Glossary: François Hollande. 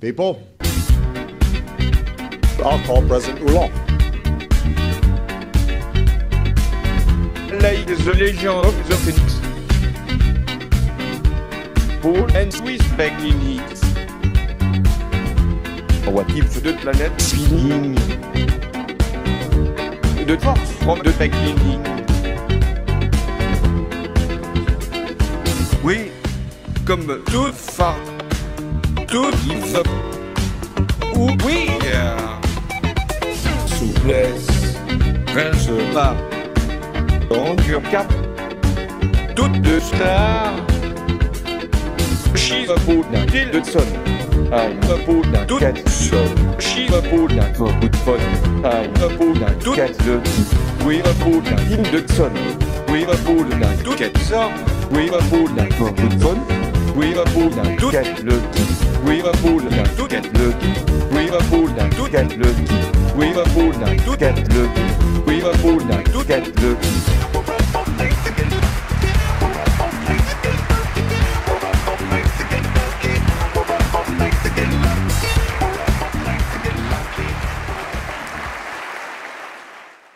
People, I'll call President Hollande. Like the legend of the Phoenix. Paul and Swiss back in heat. What if the planet spinning? The force from the beginning. Oui, comme tout fart, tout vif. Oui, souplesse, rince pas, endure cap, toutes deux stars. She's a boat d'un Dildson. I'm a boat d'un Catson. She's a boat d'un Footfun. I'm a boat d'un Catson. We're a boat d'un Dildson. We're a boat d'un Catson. We're a boat d'un Footfun. We're a boat d'un Catson. We're a boat d'un Catson. We're a boat d'un Catson. We're a boat d'un Catson. We're a boat d'un Catson.